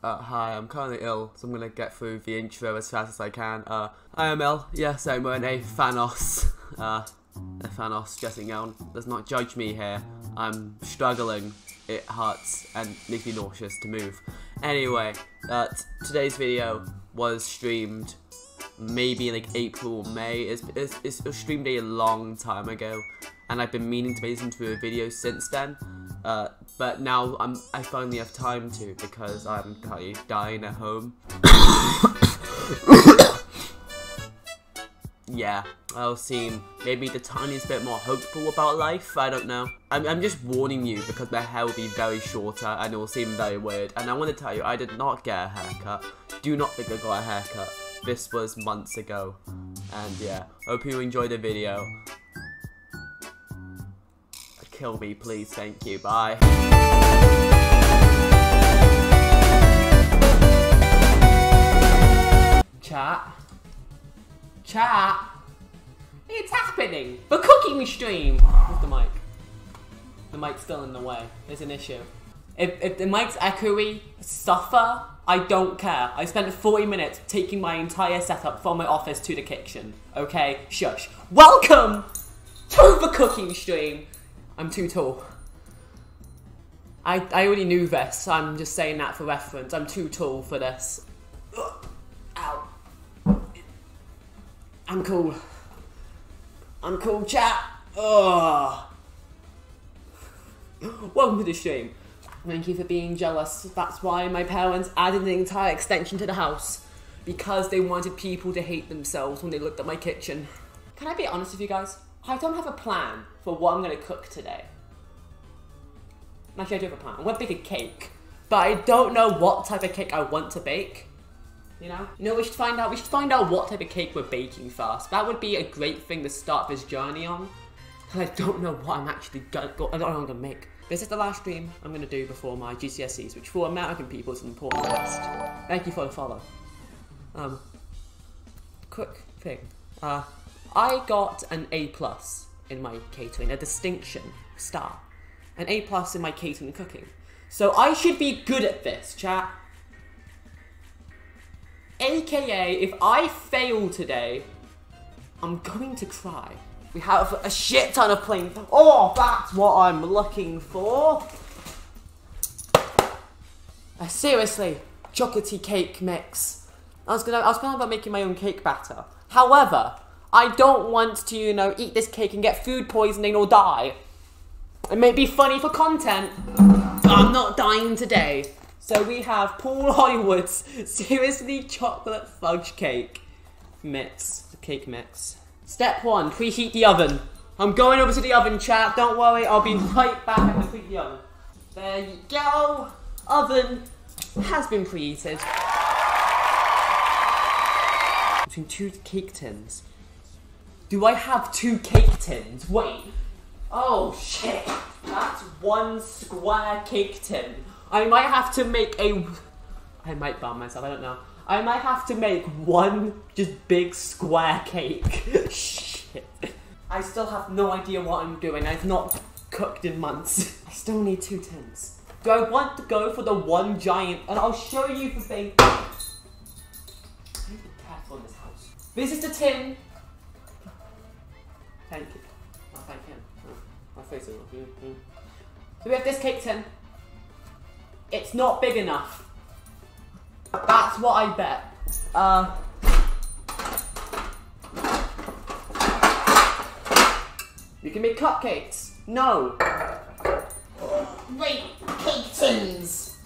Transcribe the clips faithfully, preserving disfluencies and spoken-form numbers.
Uh, hi, I'm currently ill, so I'm going to get through the intro as fast as I can. Uh, I am ill, yes, I'm wearing a Thanos, uh, a Thanos dressing gown. Let's not judge me here. I'm struggling, it hurts, and makes me nauseous to move. Anyway, uh, today's video was streamed maybe in like April or May. It's, it's, it's, it was streamed a long time ago, and I've been meaning to make this into a video since then. Uh, but now I'm, I finally have time to, because I'm kind of dying at home. Yeah, I'll seem maybe the tiniest bit more hopeful about life, I don't know. I'm, I'm just warning you, because my hair will be very shorter and it will seem very weird. And I want to tell you, I did not get a haircut. Do not think I got a haircut. This was months ago. And yeah, hope you enjoyed the video. Kill me, please, thank you, bye. Chat. Chat. It's happening. The cooking stream. Where's the mic? The mic's still in the way. There's an issue. If, if the mic's echoey, suffer, I don't care. I spent forty minutes taking my entire setup from my office to the kitchen. Okay, shush. Welcome to the cooking stream. I'm too tall. I, I already knew this, so I'm just saying that for reference. I'm too tall for this. Ugh. Ow. I'm cool. I'm cool, chat. Ugh. Welcome to the stream. Thank you for being jealous. That's why my parents added an entire extension to the house. Because they wanted people to hate themselves when they looked at my kitchen. Can I be honest with you guys? I don't have a plan for what I'm going to cook today. Actually, I do have a plan. I want to bake a cake, but I don't know what type of cake I want to bake. You know? You know, we should find out. We should find out what type of cake we're baking first. That would be a great thing to start this journey on. I don't know what I'm actually gonna. I don't know what I'm gonna make. This is the last stream I'm gonna do before my G C S Es, which for American people is an important test. Thank you for the follow. Um, quick thing. Uh. I got an A plus in my catering, a distinction star, an A plus in my catering and cooking. So I should be good at this, chat. A K A, if I fail today, I'm going to cry. We have a shit ton of plain. Oh, that's what I'm looking for. Uh, seriously, chocolatey cake mix. I was gonna, I was planning about making my own cake batter. However. I don't want to, you know, eat this cake and get food poisoning or die. It may be funny for content, but I'm not dying today. So we have Paul Hollywood's Seriously Chocolate Fudge Cake Mix. Cake mix. Step one, preheat the oven. I'm going over to the oven, chat. Don't worry, I'll be right back and preheat the oven. There you go. Oven has been preheated. Between two cake tins. Do I have two cake tins? Wait. Oh shit. That's one square cake tin. I might have to make a... I might bomb myself, I don't know. I might have to make one just big square cake. Shit. I still have no idea what I'm doing. I've not cooked in months. I still need two tins. Do I want to go for the one giant? And I'll show you the thing. I need to be careful in this house. This is the tin. Thank you. Oh, thank him. Oh, my face is off. Mm -hmm. So we have this cake tin. It's not big enough. That's what I bet. Uh, you can make cupcakes. No. Wait, cake tins.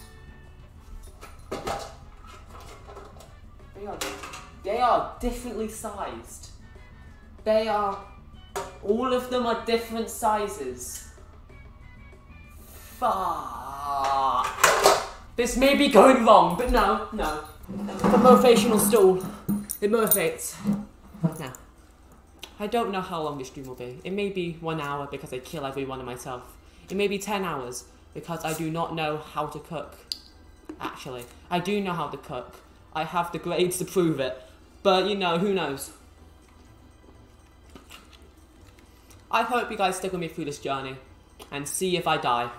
They are, they are differently sized. They are... All of them are different sizes. Fuck. This may be going wrong, but no, no. The motivational stool. It motivates. Now, I don't know how long this stream will be. It may be one hour because I kill every one of myself. It may be ten hours because I do not know how to cook. Actually, I do know how to cook. I have the grades to prove it. But you know, who knows? I hope you guys stick with me through this journey and see if I die.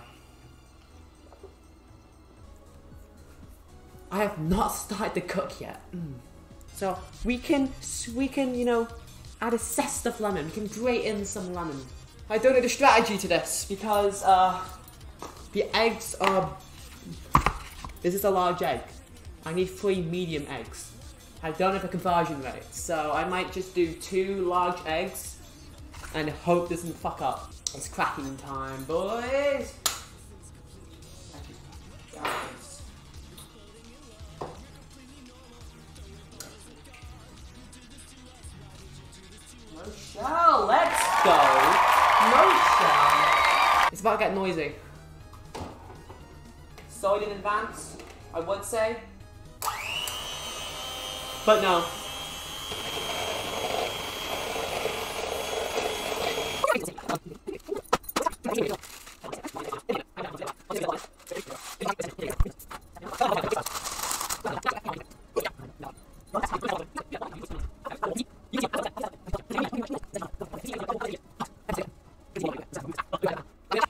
I have not started to cook yet. Mm. So we can, we can, you know, add a zest of lemon. We can grate in some lemon. I don't know the strategy to this because uh, the eggs are, this is a large egg. I need three medium eggs. I don't have a conversion rate, so I might just do two large eggs and hope this doesn't fuck up. It's cracking time, boys! No shell, let's go! No shell! It's about to get noisy. Sorry in advance, I would say. But no.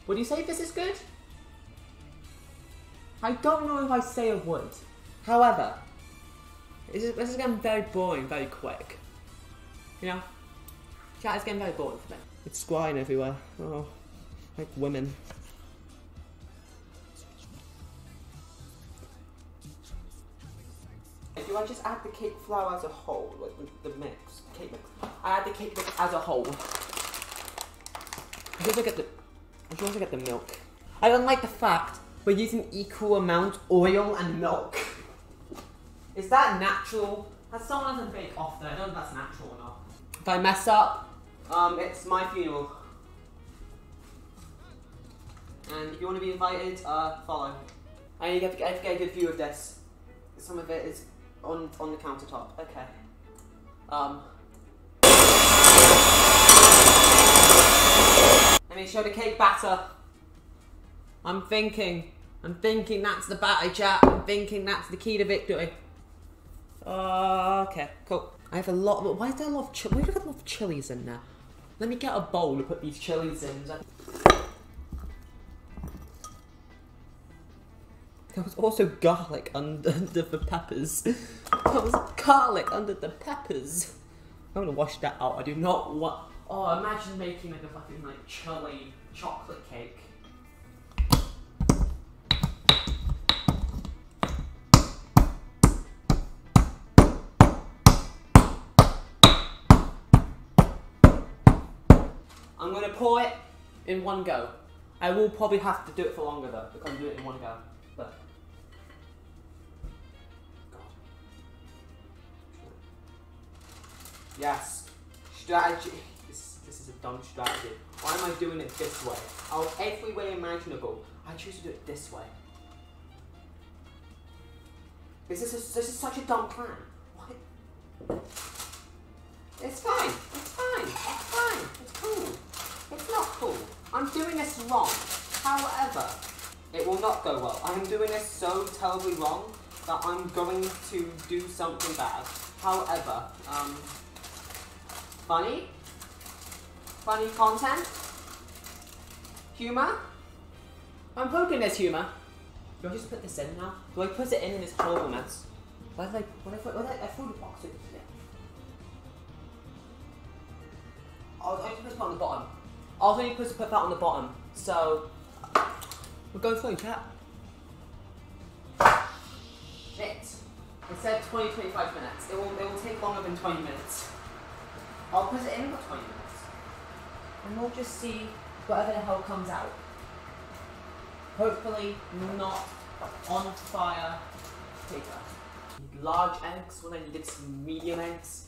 Would you say this is good? I don't know if I say I would. However, this is, this is getting very boring very quick. You know? Chat is getting very boring for me. It's squatting everywhere. Oh, like women. Do I just add the cake flour as a whole? Like the, the mix? Cake mix. I add the cake mix as a whole. I should also get the, I should also get the milk. I don't like the fact we're using equal amount oil and milk. Is that natural? Has someone has a bake off there? I don't know if that's natural or not. If I mess up, um, it's my funeral. And if you want to be invited, uh, follow. I need to get, I have to get a good view of this. Some of it is on on the countertop. Okay. Um. Let me show the cake batter. I'm thinking. I'm thinking that's the batter, chat. I'm thinking that's the key to victory. Uh, okay, cool. I have a lot of, why is there a lot of chili? Why do I have a lot of chilies in there? Let me get a bowl to put these chilies in. There was also garlic under, under the peppers. There was garlic under the peppers. I'm gonna wash that out. I do not want, oh, imagine making like a fucking like chili chocolate cake. I'm gonna pour it in one go. I will probably have to do it for longer though, because I'm doing it in one go. Look. Yes. Strategy. This, this is a dumb strategy. Why am I doing it this way? Out of every way imaginable, I choose to do it this way. This is, a, this is such a dumb plan. What? It's fine. It's fine. It's fine. It's cool. It's not cool. I'm doing this wrong. However, it will not go well. I'm doing this so terribly wrong that I'm going to do something bad. However, um, funny, funny content, humor. I'm poking this humor. Do I just put this in now? Do I put it in in this horrible mess? Why did I? Why did I? Why did I throw the box in here? I was only supposed to put it on the bottom. I was only supposed to put that on the bottom. So, we're going through, chat. Shit. It said twenty, twenty-five minutes. It will, it will take longer than twenty minutes. I'll put it in for twenty minutes. And we'll just see whatever the hell comes out. Hopefully not on fire paper. Large eggs when I needed some medium eggs.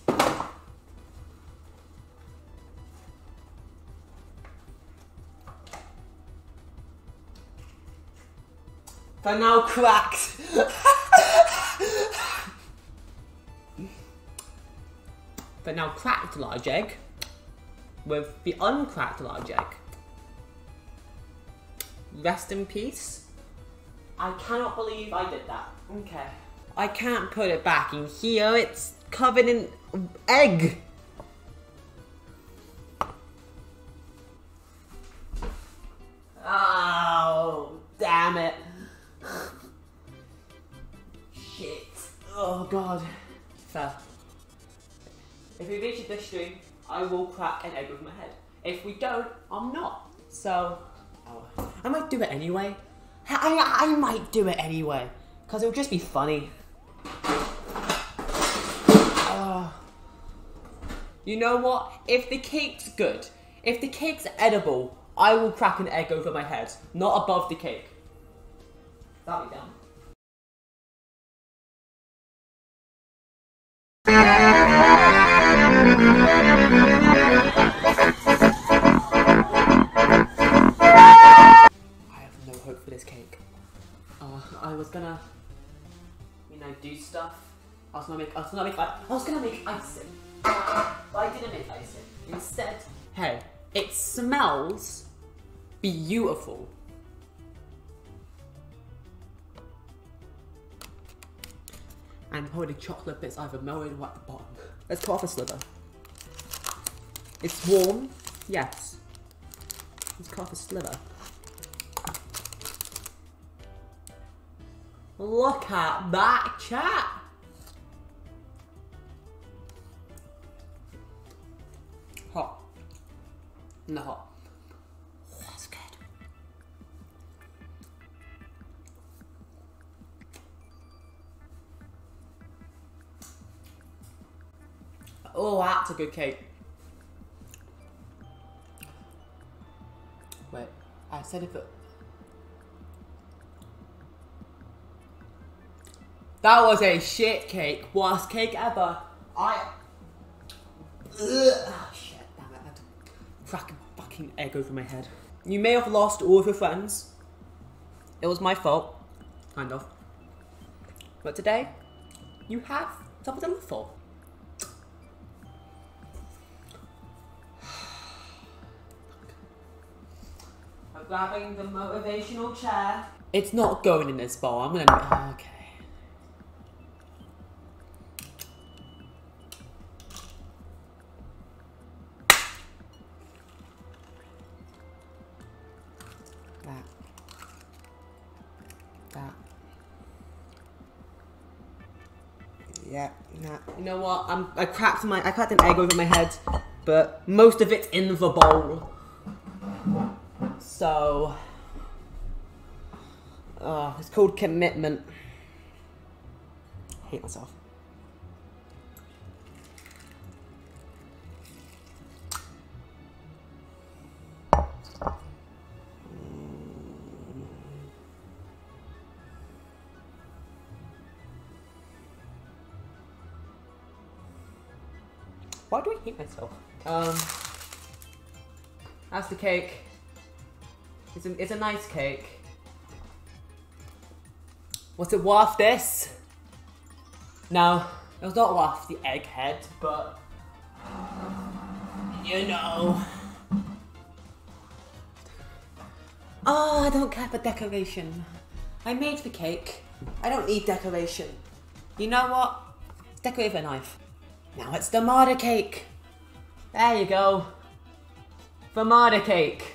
They're now cracked. The now cracked large egg with the uncracked large egg. Rest in peace. I cannot believe I did that. Okay. I can't put it back in here. It's covered in egg. Oh, damn it. it. Oh god. So, if we reach this stream, I will crack an egg with my head. If we don't, I'm not. So, oh, I might do it anyway. I, I, I might do it anyway. Because it'll just be funny. Oh. You know what? If the cake's good, if the cake's edible, I will crack an egg over my head, not above the cake. That'll be done. I have no hope for this cake. Uh, I was gonna, you know, do stuff. I was gonna make, I was gonna make, I was gonna make icing. But I didn't make icing. Instead, hey, it smells beautiful. And probably chocolate bits either melted or at the bottom. Let's cut off a sliver. It's warm, yes. Let's cut off a sliver. Look at that, chat! Hot. No hot. Oh, that's good. Oh, that's a good cake. Wait, I said if it... That was a shit cake. Worst cake ever. I... Ugh. Shit, damn it. I had to crack a fucking egg over my head. You may have lost all of your friends. It was my fault. Kind of. But today, you have some of them for. Grabbing the motivational chair. It's not going in this bowl. I'm gonna. Okay. That. That. Yeah. That. You know what? I'm. I cracked my. I cracked an egg over my head, but most of it's in the bowl. So, oh, it's called commitment. I hate myself. Why do I hate myself? Um, that's the cake. It's a, it's a nice cake. Was it worth this? No, it was not worth the egghead, but you know. Oh, I don't care for decoration. I made the cake. I don't need decoration. You know what? Let's decorate with a knife. Now it's the Marda cake. There you go. The Marda cake.